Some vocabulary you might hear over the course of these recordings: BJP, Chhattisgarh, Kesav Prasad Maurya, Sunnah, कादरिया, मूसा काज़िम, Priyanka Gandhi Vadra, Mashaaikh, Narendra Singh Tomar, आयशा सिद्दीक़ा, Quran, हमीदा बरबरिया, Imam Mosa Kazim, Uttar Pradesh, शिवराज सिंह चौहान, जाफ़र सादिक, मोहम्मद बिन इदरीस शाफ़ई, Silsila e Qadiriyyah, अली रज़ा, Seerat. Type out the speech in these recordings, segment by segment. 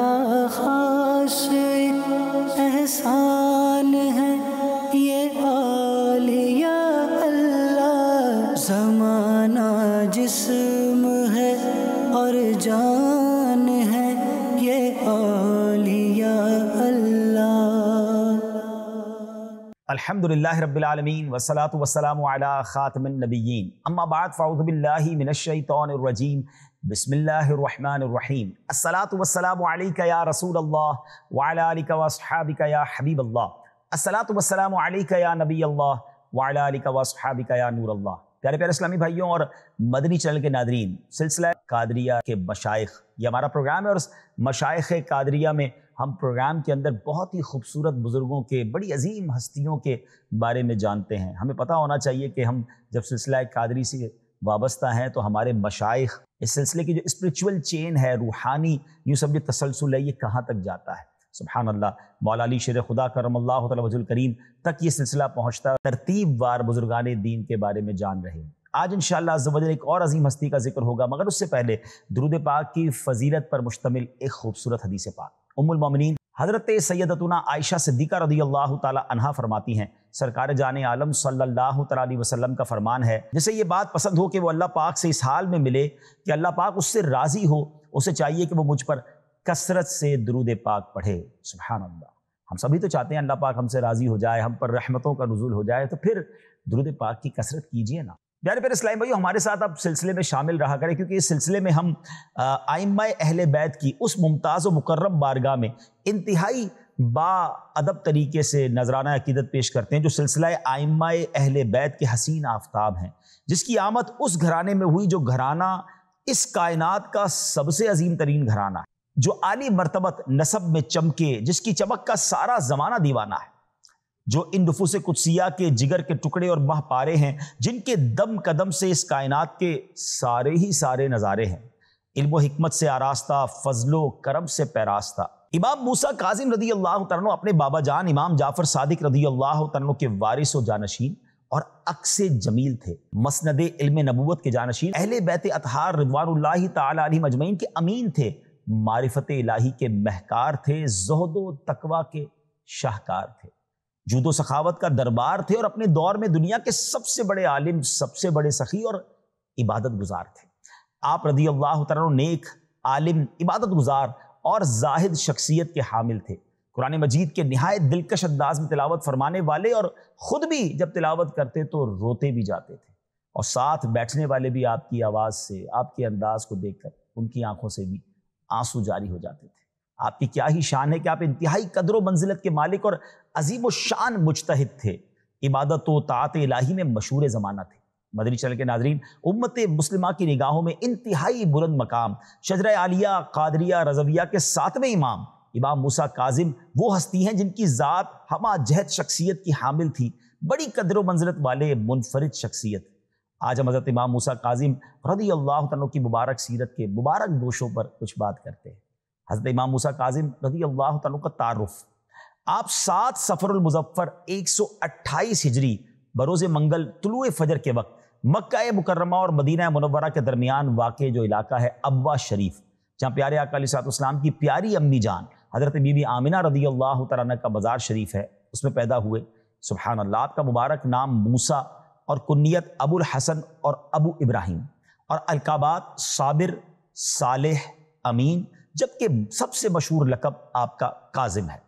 का खास एहसान है ये आलिया अल्लाह। ज़माना जिस्म है और जान है ये आलिया अल्लाह। अल्हम्दुलिल्लाह रब्बिल आलमीन वस्सलातु वस्सलामु अला खातमिन नबिय्यीन अम्मा बाद फ़ाउज़ु बिल्लाहि मिनश शैतानिर रजीम बिस्मिल्लाहिर्रहमानिर्रहीम। अस्सलातु वस्सलामु अलैका या रसूल अल्लाह व अला आलिका व अस्हाबिका या हबीब अल्लाह। अस्सलातु वस्सलामु अलैका या नबी अल्लाह व अला आलिका व अस्हाबिका या नूर अल्लाह। प्यारे प्यारे इस्लामी भाइयों और मदनी चैनल के नादरीन, सिलसिला कादरिया के मशाइख ये हमारा प्रोग्राम है और मशाइख कादरिया में हम प्रोग्राम के अंदर बहुत ही खूबसूरत बुज़ुर्गों के, बड़ी अजीम हस्तियों के बारे में जानते हैं। हमें पता होना चाहिए कि हम जब सिलसिला कादरी से वाबस्ता हैं तो हमारे मशाइख इस सिलसिले की जो स्पिरिचुअल चेन है, रूहानी यूँ समझिए तसलसल है, ये कहाँ तक जाता है। सुबहान अल्लाह, मौला अली शेर खुदा करमल्लाहु तआला वजहुल करीम तक ये सिलसिला पहुँचता। तरतीब वार बुजुर्गान दीन के बारे में जान रहे हैं। आज इंशाअल्लाह अज़्ज़ वजल एक और अजीम हस्ती का जिक्र होगा, मगर उससे पहले दुरूद पाक की फजीलत पर मुश्तमिल एक खूबसूरत हदीस पाक। उम्मुल मोमिनीन हज़रत सैयदतुना आयशा सिद्दीक़ा रदियल्लाहु ताला अन्हा फरमाती हैं, सरकार जाने आलम सल्लल्लाहु अलैहि वसल्लम का फरमान है, जिसे ये बात पसंद हो कि वो अल्लाह पाक से इस हाल में मिले कि अल्लाह पाक उससे राज़ी हो, उसे चाहिए कि वो मुझ पर कसरत से दुरूद पाक पढ़े। सुभान अल्लाह, हम सभी तो चाहते हैं अल्लाह पाक हमसे राज़ी हो जाए, हम पर रहमतों का नुज़ूल हो जाए, तो फिर दुरूद पाक की कसरत कीजिए ना। प्यारे प्यारे इस्लामी भाइयों, हमारे साथ आप सिलसिले में शामिल रहा करें, क्योंकि इस सिलसिले में हम आइम्माए अहले बैत की उस मुमताज़ व मुकर्रम बारगाह में इंतहाई बाअदब तरीके से नजराना अकीदत पेश करते हैं, जो सिलसिला आइम्माए अहले बैत के हसीन आफ्ताब हैं, जिसकी आमद उस घराने में हुई जो घराना इस कायनात का सबसे अजीम तरीन घराना है, जो आली मरतबत नसब में चमके, जिसकी चमक का सारा ज़माना दीवाना है, जो इन नफूस कुदसिया के जिगर के टुकड़े और माह पारे हैं, जिनके दम कदम से इस कायनात के सारे ही सारे नज़ारे हैं। इल्म व हिकमत से आरास्ता, फजलो करम से पैरास्ता इमाम मूसा काजिम रदियल्लाहु तआला अपने बाबा जान इमाम जाफ़र सादिक रदियल्लाहु तआला के वारिस व जानशीन और अक्से जमील थे। मसनद इल्म नबूवत के जानशीन अहले बैत अतहार रिदवानुल्लाहि तआला अलैहि अजमईन के अमीन थे, मारिफत इलाही के महकार थे, ज़ुहद व तकवा के शाहकार थे, जुदो सखावत का दरबार थे और अपने दौर में दुनिया के सबसे बड़े आलिम, सबसे बड़े सखी और इबादत गुजार थे। आप रदी अल्लाह तआला नेक आलिम, इबादत गुजार और जाहिद शख्सियत के हामिल थे। कुरान मजीद के नहायत दिलकश अंदाज में तिलावत फरमाने वाले और ख़ुद भी जब तिलावत करते तो रोते भी जाते थे, और साथ बैठने वाले भी आपकी आवाज़ से, आपके अंदाज को देखकर उनकी आंखों से भी आंसू जारी हो जाते थे। आपकी क्या ही शान है कि आप इंतहाई कदर व मंजिलत के मालिक और अजीम व शान मुजतहिद थे, इबादत व ताअत इलाही में मशहूर ज़माना थे। मदनी चैनल के नाजरीन, उम्मत मुस्लिमा की निगाहों में इंतहाई बुलंद मकाम शजरा आलिया कादरिया रज़विया के सातवें इमाम इमाम मूसा काज़िम वो हस्ती हैं जिनकी ज़ात हमा जहद शख्सियत की हामिल थी, बड़ी कदर व मंजिलत वाले मुनफरिद शख्सियत। आज हम हज़रत इमाम मूसा काज़िम रदियल्लाहु तआला की मुबारक सीरत के मुबारक गोशों पर कुछ बात करते हैं। हज़रत इमाम मूसा काज़िम रदियल्लाहु तआला का तारुफ आप 7 सफ़रुल मुज़फ़्फ़र 128 हिजरी बरोज़ मंगल तुलुए फ़जर के वक्त मक्का मुकर्रमा और मदीना मुनव्वरा के दरमियान वाक़े जो इलाका है अब्वा शरीफ, जहाँ प्यारे आका अलैहिस्सलाम की प्यारी अम्मी जान हज़रत बीबी आमिना रदियल्लाहु तआला अन्हा का मज़ार शरीफ है, उसमें पैदा हुए। सुबहान अल्लाह, आपका मुबारक नाम मूसा और कुन्नियत अबुल हसन और अबू इब्राहिम और अलकाबात साबिर, सालेह, अमीन, जबकि सबसे मशहूर लकब आपका काज़िम है।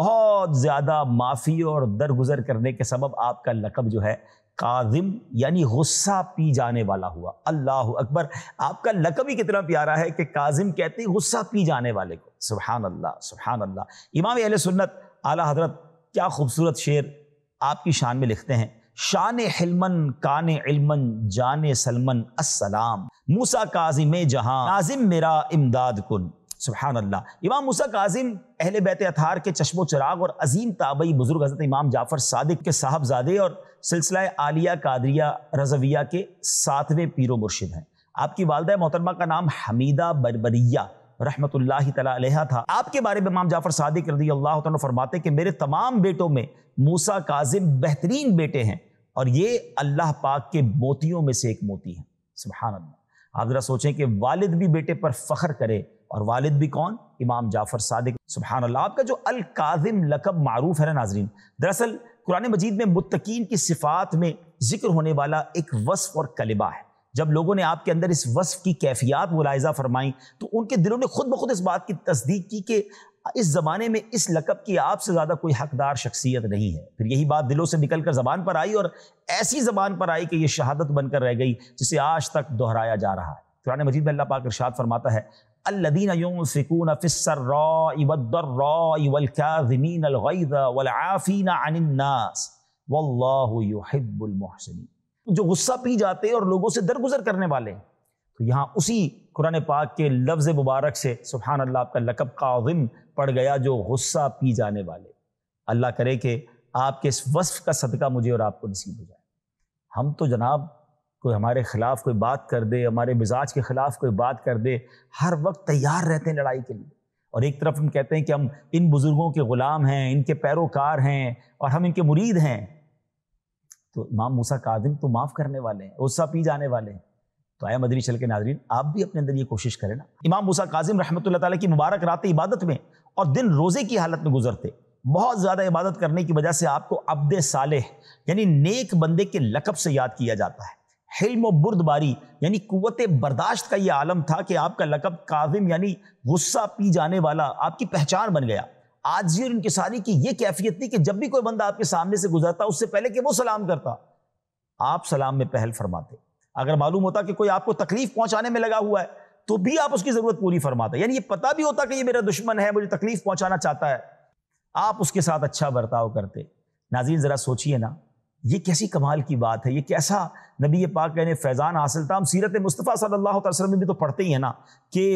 बहुत ज़्यादा माफ़ी और दरगुजर करने के सबब आपका लकब जो है काज़िम यानी गुस्सा पी जाने वाला हुआ। अल्लाहु अकबर, आपका लकब ही कितना प्यारा है कि काज़िम कहते हैं गुस्सा पी जाने वाले को। सुभान अल्लाह, सुभान अल्लाह। इमाम अहले सुन्नत आला हजरत क्या खूबसूरत शेर आपकी शान में लिखते हैं, शान हिलमन कान इल्मन जान सलमन अस्सलाम मूसा काज़िम जहां नाज़िम मेरा इमदाद कुन। सुभान अल्लाह। इमाम मूसा काज़िम अहले बैत अतहार के चश्मो चिराग और अजीम ताबई बुजुर्ग हज़रत इमाम जाफ़र सादिक के साहबजादे और सिलसिला आलिया कादरिया रज़विया के 7वें पीरो मुर्शिद हैं। आपकी वालदा मोहतरमा का नाम हमीदा बरबरिया रहमतुल्लाह तआला अलैहा था। आपके बारे में इमाम जाफ़र सादिक रदियल्लाहु तआला फरमाते कि मेरे तमाम बेटों में मूसा काज़िम बेहतरीन बेटे हैं और ये अल्लाह पाक के मोतियों में से एक मोती हैं। सुभान अल्लाह। आप ज़रा सोचें कि वालिद भी बेटे पर फ़ख्र करे और वालिद भी कौन? इमाम जाफ़र सादिक। सुभान अल्लाह। आपका जो अल काज़िम लकब मारूफ है ना नाजरीन, दरअसल कुरान मजीद में मुत्तकीन की सिफ़ात में जिक्र होने वाला एक वस्फ़ और कलिबा है। जब लोगों ने आपके अंदर इस वस्फ़ की कैफियत मुलाहिज़ा फरमाई तो उनके दिलों ने खुद ब खुद इस बात की तस्दीक की कि इस ज़माने में इस लकब की आपसे ज़्यादा कोई हकदार शख्सियत नहीं है। फिर यही बात दिलों से निकल कर ज़बान पर आई और ऐसी ज़बान पर आई कि ये शहादत बनकर रह गई जिसे आज तक दोहराया जा रहा है। कुरान मजीद में अल्लाह पाक इरशाद फरमाता है, अल्लज़ीना युनफ़िकूना फ़िस्सर्राइ वद्दर्राइ वल्काज़िमीना अल्ग़ैज़ वल्आफ़ीना अनिन्नास वल्लाहु युहिब्बुल मुहसिनीन। जो गुस्सा पी जाते और लोगों से दरगुजर करने वाले, तो यहाँ उसी कुरान पाक के लफ्ज़ मुबारक से सुभान अल्लाह आपका लकब काज़िम पड़ गया, जो गुस्सा पी जाने वाले। अल्लाह करे कि आपके इस वस्फ़ का सदका मुझे और आपको नसीब हो जाए। हम तो जनाब कोई हमारे ख़िलाफ़ कोई बात कर दे, हमारे मिजाज के ख़िलाफ़ कोई बात कर दे, हर वक्त तैयार रहते हैं लड़ाई के लिए। और एक तरफ हम कहते हैं कि हम इन बुज़ुर्गों के ग़ुलाम हैं, इनके पैरोकार हैं और हम इनके मुरीद हैं। तो इमाम मूसा काज़िम तो माफ़ करने वाले हैं, गुस्सा पी जाने वाले हैं। तो आया मदनी चल के नाजरीन, आप भी अपने अंदर ये कोशिश करें ना। इमाम मूसा काज़िम रहमतुल्लाह अलैह की मुबारक रातें इबादत में और दिन रोज़े की हालत में गुजरते। बहुत ज़्यादा इबादत करने की वजह से आपको अब्दे सालेह यानी नेक बंदे के लकब से याद किया जाता है। हिल्म और बुर्दबारी यानी कुव्वत बर्दाश्त का ये आलम था कि आपका लकब काज़िम यानी गुस्सा पी जाने वाला आपकी पहचान बन गया। आजिज़ी और इंकिसारी की ये कैफियत थी कि जब भी कोई बंदा आपके सामने से गुजरता, उससे पहले कि वो सलाम करता, आप सलाम में पहल फरमाते। अगर मालूम होता कि कोई आपको तकलीफ पहुंचाने में लगा हुआ है तो भी आप उसकी ज़रूरत पूरी फरमाते। यानी ये पता भी होता कि ये मेरा दुश्मन है, मुझे तकलीफ पहुंचाना चाहता है, आप उसके साथ अच्छा बर्ताव करते। नाज़रीन ज़रा सोचिए ना, ये कैसी कमाल की बात है, ये कैसा नबी पाक ने फैज़ान हासिल था। हम सीरत मुस्तफ़ा सल्लल्लाहु अलैहि वसल्लम में भी तो पढ़ते ही है ना कि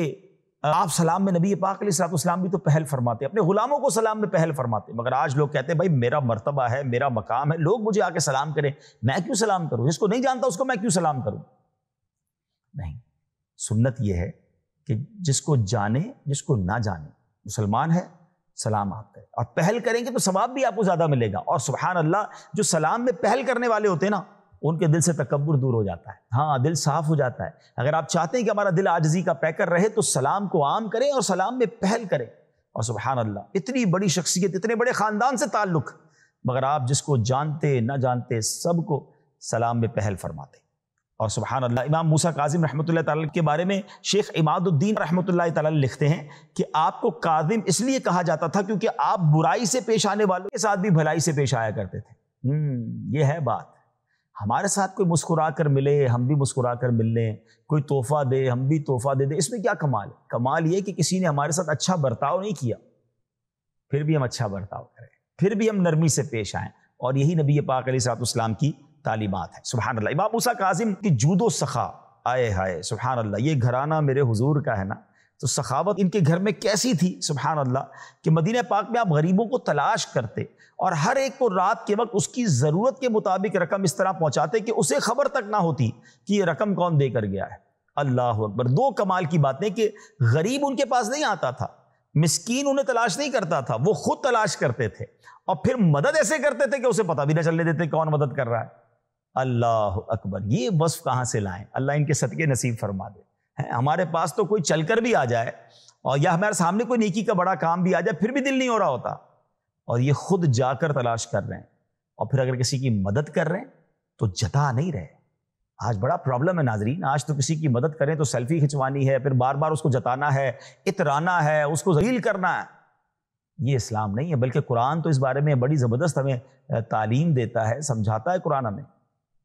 आप सलाम में नबी पाक अलैहिस्सलाम भी तो पहल फरमाते, अपने ग़ुलामों को सलाम में पहल फरमाते। मगर आज लोग कहते हैं भाई मेरा मर्तबा है, मेरा मकाम है, लोग मुझे आके सलाम करें, मैं क्यों सलाम करूं, जिसको नहीं जानता उसको मैं क्यों सलाम करूं। नहीं, सुन्नत यह है कि जिसको जाने जिसको ना जाने, मुसलमान है, सलाम आप करें और पहल करेंगे तो सवाब भी आपको ज़्यादा मिलेगा। और सुभान अल्लाह, जो सलाम में पहल करने वाले होते हैं ना, उनके दिल से तकब्बुर दूर हो जाता है। हाँ, दिल साफ़ हो जाता है। अगर आप चाहते हैं कि हमारा दिल आजिज़ी का पैकर रहे तो सलाम को आम करें और सलाम में पहल करें। और सुभान अल्लाह, इतनी बड़ी शख्सियत, इतने बड़े ख़ानदान से ताल्लुक़, मगर आप जिसको जानते ना जानते सबको सलाम में पहल फरमाते। और सुभान अल्लाह, इमाम मूसा काज़िम रहमतुल्लाह ताला के बारे में शेख इमादुद्दीन रहमतुल्लाह ताला लिखते हैं कि आपको काज़िम इसलिए कहा जाता था क्योंकि आप बुराई से पेश आने वालों के साथ भी भलाई से पेश आया करते थे। ये है बात। हमारे साथ कोई मुस्कुरा कर मिले, हम भी मुस्कुरा कर मिल लें, कोई तोहफ़ा दे, हम भी तोहफ़ा दे दें, इसमें क्या कमाल है? कमाल ये कि किसी ने हमारे साथ अच्छा बर्ताव नहीं किया, फिर भी हम अच्छा बर्ताव करें, फिर भी हम नरमी से पेश आएँ। और यही नबी पाक अलैहिस्सलाम की तालीमात है। सुभान अल्लाह। इमाम मूसा काज़िम की जूदो सखा, आए हाय सुभान अल्लाह, ये घराना मेरे हुजूर का है ना, तो सखावत इनके घर में कैसी थी सुभान अल्लाह, कि मदीना पाक में आप गरीबों को तलाश करते और हर एक को रात के वक्त उसकी ज़रूरत के मुताबिक रकम इस तरह पहुँचाते कि उसे खबर तक ना होती कि ये रकम कौन दे कर गया है। अल्लाह अकबर। दो कमाल की बातें कि गरीब उनके पास नहीं आता था, मिस्कीन उन्हें तलाश नहीं करता था, वो खुद तलाश करते थे और फिर मदद ऐसे करते थे कि उसे पता भी ना चलने देते कौन मदद कर रहा है। अल्लाह अकबर। ये वस्फ़ कहाँ से लाएँ? अल्लाह इनके सदक़े नसीब फरमा दे। हमारे पास तो कोई चलकर भी आ जाए और या हमारे सामने कोई नेकी का बड़ा काम भी आ जाए, फिर भी दिल नहीं हो रहा होता, और ये खुद जाकर तलाश कर रहे हैं और फिर अगर किसी की मदद कर रहे हैं तो जता नहीं रहे। आज बड़ा प्रॉब्लम है नाजरीन। आज तो किसी की मदद करें तो सेल्फी खिंचवानी है, फिर बार बार उसको जताना है, इतराना है, उसको जलील करना है। ये इस्लाम नहीं है, बल्कि कुरान तो इस बारे में बड़ी ज़बरदस्त हमें तालीम देता है, समझाता है कुरान हमें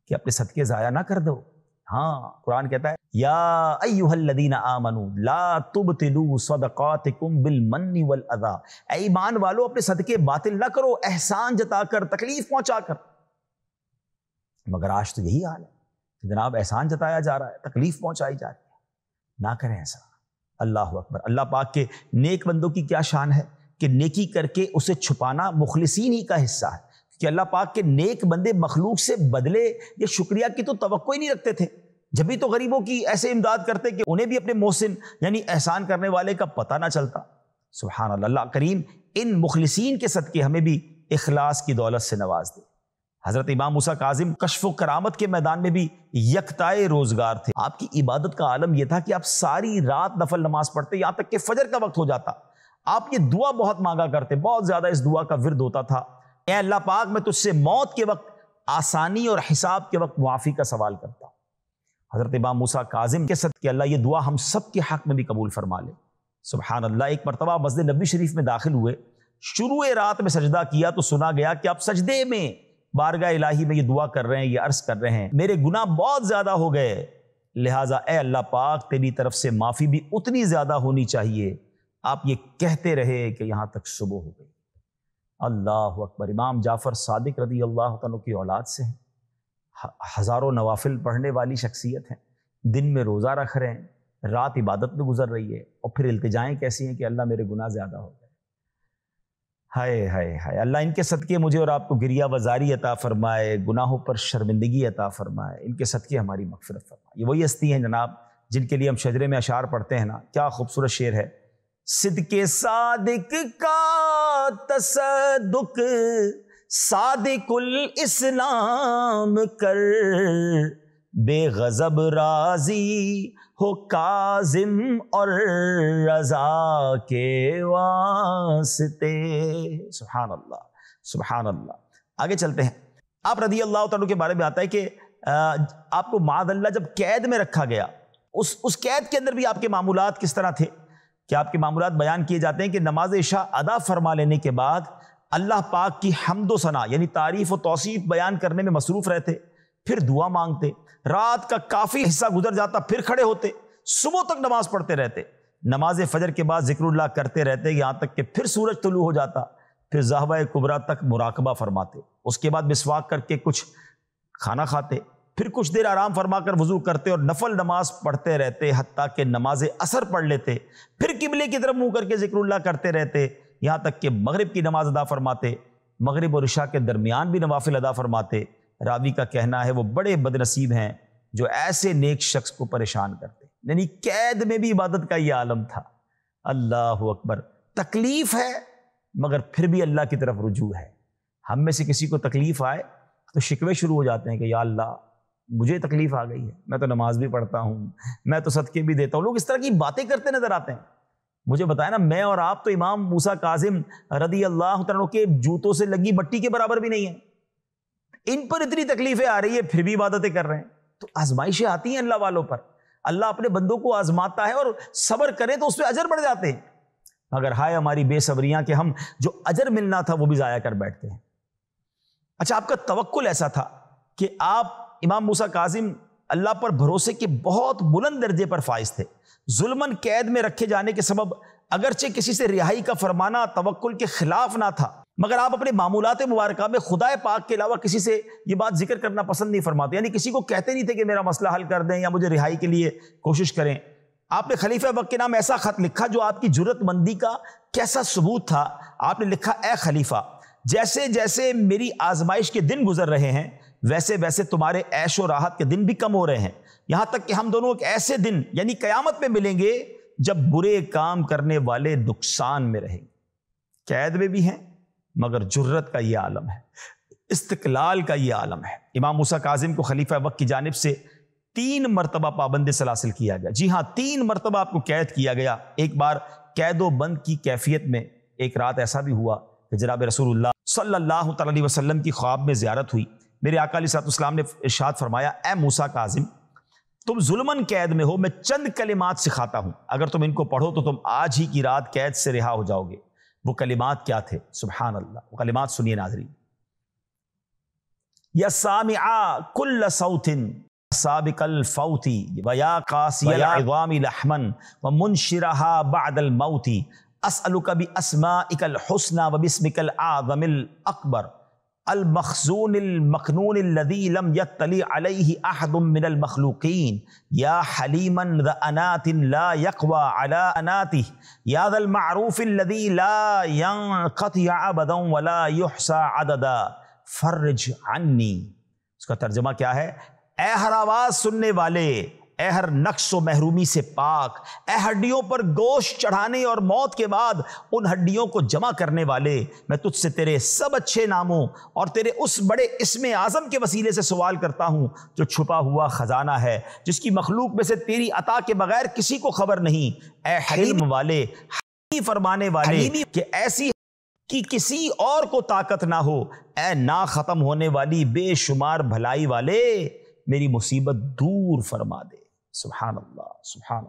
कि अपने सदक़े ज़ाया ना कर दो। हाँ, कुरान कहता है, या अय्युहल्लज़ीना आमनू ला तुबतिलू सदक़ातिकुम बिलमन्नि वल अज़ा। ऐ ईमान वालों, अपने सदक़े बातिल ना करो एहसान जताकर, तकलीफ पहुंचाकर। मगर आज तो यही हाल है कि जनाब एहसान जताया जा रहा है, तकलीफ पहुंचाई जा रही है। ना करें ऐसा। अल्लाह अकबर। अल्लाह पाक के नेक बंदों की क्या शान है कि नेकी करके उसे छुपाना मुखलिसीन ही का हिस्सा है, कि अल्लाह पाक के नेक बंदे मखलूक से बदले या शुक्रिया की तो तवक्को ही नहीं रखते थे। जब भी तो गरीबों की ऐसे इमदाद करते कि उन्हें भी अपने मोहसिन यानी एहसान करने वाले का पता ना चलता। सुभान अल्लाह करीम इन मुखलिसीन के सदक़े हमें भी इखलास की दौलत से नवाज दे। हज़रत इमाम मूसा काज़िम कश्फ व करामत के मैदान में भी यकताए रोज़गार थे। आपकी इबादत का आलम यह था कि आप सारी रात नफल नमाज पढ़ते, यहाँ तक कि फजर का वक्त हो जाता, आप ये दुआ बहुत मांगा करते, बहुत ज़्यादा इस दुआ का विरद होता था, ए अल्लाह पाक मैं तुझसे मौत के वक्त आसानी और हिसाब के वक्त मुआफ़ी का सवाल करता। हज़रत इमाम मूसा काज़िम के सद के अल्लाह ये दुआ हम सब के हक़ में भी कबूल फरमा ले। सुबहान अल्लाह। एक मरतबा मस्जिद नबी शरीफ में दाखिल हुए, शुरू रात में सजदा किया तो सुना गया कि आप सजदे में बारगाह इलाही में ये दुआ कर रहे हैं, ये अर्ज़ कर रहे हैं, मेरे गुनाह बहुत ज़्यादा हो गए, लिहाजा ए अल्लाह पाक तेरी तरफ से माफ़ी भी उतनी ज़्यादा होनी चाहिए। आप ये कहते रहे कि यहाँ तक सुबह हो गई। अल्लाह अकबर। इमाम जाफ़र सादिक रदी अल्लाह तआला की औलाद से हैं, हज़ारों नवाफिल पढ़ने वाली शख्सियत हैं, दिन में रोज़ा रख रहे हैं, रात इबादत में गुजर रही है, और फिर इल्तिजाएँ कैसी हैं कि अल्लाह मेरे गुनाह ज़्यादा हो गए। हाय हाय हाय। अल्लाह इनके सदक़े मुझे और आपको गिरिया वजारी अता फ़रमाए, गुनाहों पर शर्मिंदगी अता फ़रमाए, इनके सदक़े हमारी मग़फ़िरत फ़रमाए। ये वही हस्ती हैं जनाब जिनके लिए हम शजरे में अशार पढ़ते हैं ना, क्या खूबसूरत शेर है। सिद्क़े सादिक का तसद्दुक़ सादिकुल इस्लाम कर, बेगज़ब राज़ी हो काज़िम और रज़ा के वास्ते। सुभान अल्लाह सुभान अल्लाह। आगे चलते हैं। आप रदी अल्लाह तआला के बारे में आता है कि आपको माअल्लाह जब कैद में रखा गया, उस कैद के अंदर भी आपके मामूलात किस तरह थे, कि आपके मामूलात बयान किए जाते हैं कि नमाज इशा अदा फरमा लेने के बाद अल्लाह पाक की हम्दो सना यानी तारीफ़ व तौसीफ़ बयान करने में मसरूफ़ रहते, फिर दुआ मांगते, रात का काफ़ी हिस्सा गुजर जाता, फिर खड़े होते, सुबह तक नमाज पढ़ते रहते, नमाज फजर के बाद जिक्रुल्लाह करते रहते, यहाँ तक कि फिर सूरज तुलू हो जाता, फिर ज़हवा कुबरा तक मुराकबा फरमाते, उसके बाद मिसवाक करके कुछ खाना खाते, फिर कुछ देर आराम फरमा कर वज़ू करते और नफल नमाज पढ़ते रहते, हत्ता कि नमाज असर पढ़ लेते, फिर किबले की तरफ मुँह करके जिक्रुल्लाह करते रहते, यहाँ तक कि मगरिब की नमाज अदा फरमाते, मगरिब और इशा के दरमियान भी नवाफिल अदा फरमाते। रावी का कहना है वो बड़े बदनसीब हैं जो ऐसे नेक शख्स को परेशान करते। यानी कैद में भी इबादत का ये आलम था। अल्लाह अकबर। तकलीफ़ है मगर फिर भी अल्लाह की तरफ रुजू है। हम में से किसी को तकलीफ़ आए तो शिकवे शुरू हो जाते हैं कि या अल्लाह मुझे तकलीफ़ आ गई है, मैं तो नमाज भी पढ़ता हूँ, मैं तो सदक़े भी देता हूँ। लोग इस तरह की बातें करते नज़र आते हैं। मुझे बताया ना, मैं और आप तो इमाम मूसा काज़िम रदी अल्लाह तआला के जूतों से लगी मिट्टी के बराबर भी नहीं है। इन पर इतनी तकलीफ़ें आ रही है फिर भी इबादतें कर रहे हैं। तो आजमाइशें आती हैं अल्लाह वालों पर। अल्लाह अपने बंदों को आजमाता है और सब्र करें तो उसमें अजर बढ़ जाते हैं, मगर हाय हमारी बेसब्रियां कि हम जो अजर मिलना था वो भी ज़ाया कर बैठते हैं। अच्छा, आपका तवक्कुल ऐसा था कि आप इमाम मूसा काज़िम अल्लाह पर भरोसे के बहुत बुलंद दर्जे पर फाइज थे। जुल्मन कैद में रखे जाने के सबब अगरचे किसी से रिहाई का फरमाना तवक्कुल के खिलाफ ना था, मगर आप अपने मामूलात मुबारका में खुदाए पाक के अलावा किसी से ये बात जिक्र करना पसंद नहीं फरमाते। यानी किसी को कहते नहीं थे कि मेरा मसला हल कर दें या मुझे रिहाई के लिए कोशिश करें। आपने खलीफा वक्त के नाम ऐसा ख़त लिखा जो आपकी जुर्रतमंदी का कैसा सबूत था। आपने लिखा, ए खलीफा, जैसे जैसे मेरी आजमाइश के दिन गुजर रहे हैं वैसे वैसे तुम्हारे ऐश और राहत के दिन भी कम हो रहे हैं, यहाँ तक कि हम दोनों एक ऐसे दिन यानी क़यामत में मिलेंगे जब बुरे काम करने वाले नुकसान में रहेंगे। कैद में भी हैं मगर जुर्रत का ये आलम है, इस्तिकलाल का ये आलम है। इमाम मूसा काज़िम को खलीफा वक्त की जानिब से 3 मरतबा पाबंद सलासिल किया गया। जी हाँ, 3 मरतबा आपको कैद किया गया। एक बार कैदो बंद की कैफियत में एक रात ऐसा भी हुआ कि जनाब रसूलुल्लाह सल्लल्लाहु अलैहि वसल्लम की ख्वाब में ज़ियारत हुई। मेरे आका अलैहिस्सलाम ने इरशाद फरमाया, ए मूसा काज़िम, तुम जुल्मन कैद में हो, मैं चंद कलिमात सिखाता हूँ, अगर तुम इनको पढ़ो तो तुम आज ही की रात कैद से रिहा हो जाओगे। वो कलिमात क्या थे? सुभान अल्लाह। वो कलिमात सुनिए नाज़रीन। या सामिआ कुल्ल सौतिन साबिकल फौती व या कासियल इवामी लहमन व मुनशिरहा बअदल मौती असअलुका बि अस्माइकल हुस्ना व बिस्मिकल आज़मिल अकबर अल मखज़ूनिल मकनूनिल लज़ी लम यत्तली अलैहि अहदुम मिनल मखलूक़ीन या हलीमन द अनातिन ला यक़वा अला अनातिह या ज़ल मारूफ़िल लज़ी ला यनक़तिअ अबदन व ला युहसा अददा फ़र्रिज अन्नी। उसका तर्जुमा क्या है? ए हर आवाज़ सुनने वाले, अहर नक्श व महरूमी से पाक, हड्डियों पर गोश्त चढ़ाने और मौत के बाद उन हड्डियों को जमा करने वाले, मैं तुझसे तेरे सब अच्छे नामों और तेरे उस बड़े इसम आज़म के वसीले से सवाल करता हूँ जो छुपा हुआ ख़जाना है, जिसकी मखलूक में से तेरी अता के बगैर किसी को खबर नहीं। ए हिल्म वाले, हकीम फरमाने वाले, कि ऐसी कि किसी और को ताकत ना हो। ए ना ख़त्म होने वाली, बेशुमार भलाई वाले, मेरी मुसीबत दूर फरमा दे। सुभान अल्लाह, सुभान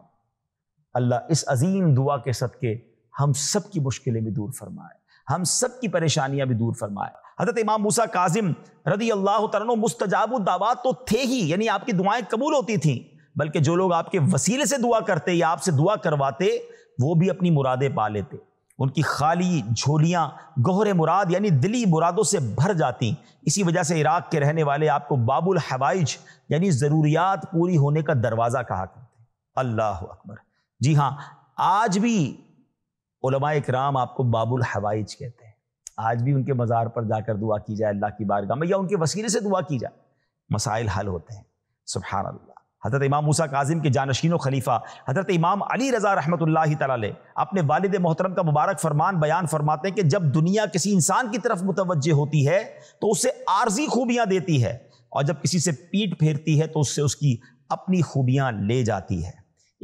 अल्लाह। इस अजीम दुआ के सदके हम सब की मुश्किलें भी दूर फरमाए, हम सब की परेशानियां भी दूर फरमाए। हज़रत इमाम मूसा काज़िम रदी अल्लाह तआला मुस्तजाबु दावात तो थे ही, यानी आपकी दुआएं कबूल होती थीं, बल्कि जो लोग आपके वसीले से दुआ करते या आपसे दुआ करवाते वो भी अपनी मुरादें पा लेते। उनकी खाली झोलियाँ गहरे मुराद यानी दिली मुरादों से भर जाती। इसी वजह से इराक़ के रहने वाले आपको बाबुल हवाइज यानी ज़रूरियात पूरी होने का दरवाज़ा कहा करते। अल्लाह अकबर। जी हाँ, आज भी उलमाए इकराम आपको बाबुल हवाइज कहते हैं। आज भी उनके मज़ार पर जाकर दुआ की जाए अल्लाह की बारगाह में, या उनके वसीले से दुआ की जाए, मसाइल हल होते हैं। सुभान अल्लाह। हज़रत इमाम मूसा काज़िम के जानशीन खलीफा हज़रत इमाम अली रज़ा रहमतुल्लाहि तआला अलैह अपने वालिद मोहतरम का मुबारक फरमान बयान फरमाते हैं कि जब दुनिया किसी इंसान की तरफ मुतवज्जे होती है तो उसे आर्जी खूबियाँ देती है, और जब किसी से पीठ फेरती है तो उससे उसकी अपनी खूबियाँ ले जाती है।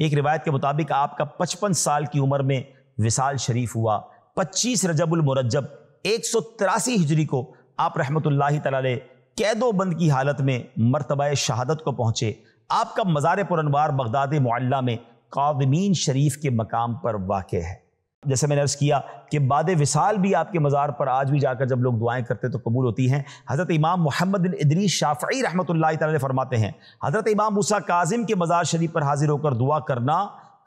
एक रिवायत के मुताबिक आपका 55 साल की उम्र में विसाल शरीफ हुआ। 25 रजबुलमरजब 183 हिजरी को आप रहमतुल्लाहि तआला अलैह कैदोबंद की हालत में मरतबा शहादत को पहुँचे। आपका मज़ार पुरनवार बगदाद मुअल्ला में कादमीन शरीफ के मकाम पर वाक़े है। जैसे मैंने अर्ज़ किया कि बाद विसाल भी आपके मज़ार पर आज भी जाकर जब लोग दुआएं करते तो कबूल होती हैं। हज़रत इमाम मोहम्मद बिन इदरीस शाफ़ई रहमतुल्लाह तआला अलैह फरमाते हैं, हज़रत इमाम मूसा काज़िम के मज़ार शरीफ पर हाजिर होकर दुआ करना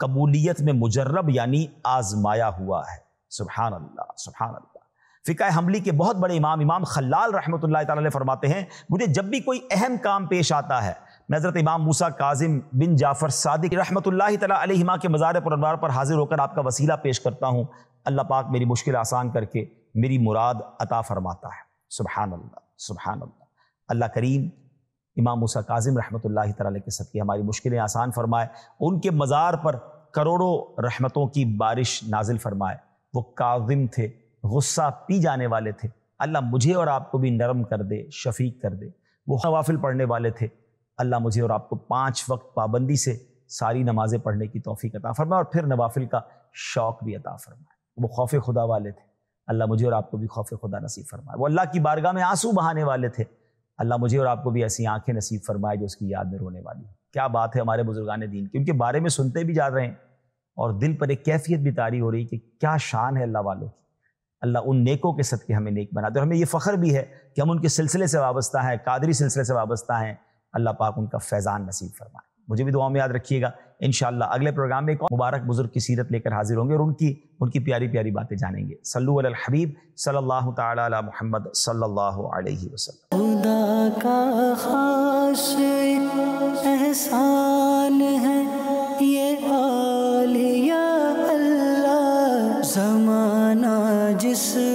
कबूलियत में मुजर्रब यानी आजमाया हुआ है। सुभान अल्लाह, सुभान अल्लाह। फ़िक़ह हम्बली के बहुत बड़े इमाम इमाम खल्लाल रहमतुल्लाह तआला अलैह फरमाते हैं, मुझे जब भी कोई अहम काम पेश आता है, हज़रत इमाम मूसा काज़िम बिन जाफ़र सादिक़ रहमतुल्लाहि तआला अलैहिमा के मज़ार पुरनवार पर हाज़िर होकर आपका वसीला पेश करता हूँ। अल्लाह पाक मेरी मुश्किल आसान करके मेरी मुराद अता फ़रमाता है। सुभान अल्लाह, सुभान अल्लाह। अल्लाह करीम इमाम मूसा काज़िम रहमतुल्लाहि तआला अलैहि के सदक़े हमारी मुश्किलें आसान फ़रमाए, उनके मज़ार पर करोड़ों रहमतों की बारिश नाजिल फ़रमाए। वो काज़िम थे, गुस्सा पी जाने वाले थे। अल्लाह मुझे और आपको भी नरम कर दे, शफीक कर दे। वो नवाफिल पढ़ने वाले थे। अल्लाह मुझे और आपको 5 वक्त पाबंदी से सारी नमाज़ें पढ़ने की तौफीक अता फरमाए, और फिर नवाफिल का शौक़ भी अता फरमाए। वो खौफ़ खुदा वाले थे, अल्लाह मुझे और आपको भी खौफ़ खुदा नसीब फरमाए। वो अल्लाह की बारगाह में आंसू बहाने वाले थे, अल्लाह मुझे और आपको भी ऐसी आंखें नसीब फरमाए जो उसकी याद में रोने वाली है। क्या बात है हमारे बुजुर्गान दीन की, उनके बारे में सुनते भी जा रहे हैं और दिल पर एक कैफियत भी तारी हो रही कि क्या शान है अल्लाह वालों की। अल्लाह उन नेकों के सदक़े हमें नेक बना दे, और हमें ये फ़ख्र भी है कि हम उनके सिलसिले से वाबस्ता हैं, कादरी सिलसिले से वाबस्ता हैं। अल्लाह पाक उनका फैज़ान नसीब फरमाए। मुझे भी दुआ में याद रखिएगा। इंशाअल्लाह अगले प्रोग्राम में एक और मुबारक बुजुर्ग की सीरत लेकर हाजिर होंगे और उनकी प्यारी प्यारी बातें जानेंगे। सल्लु अलल हबीब सल्लल्लाहु तआला अला मुहम्मद सल्लल्लाहु अलैहि वसल्लम। खुदा का खास एहसान है ये हाल या अल्लाह, ज़माना जिस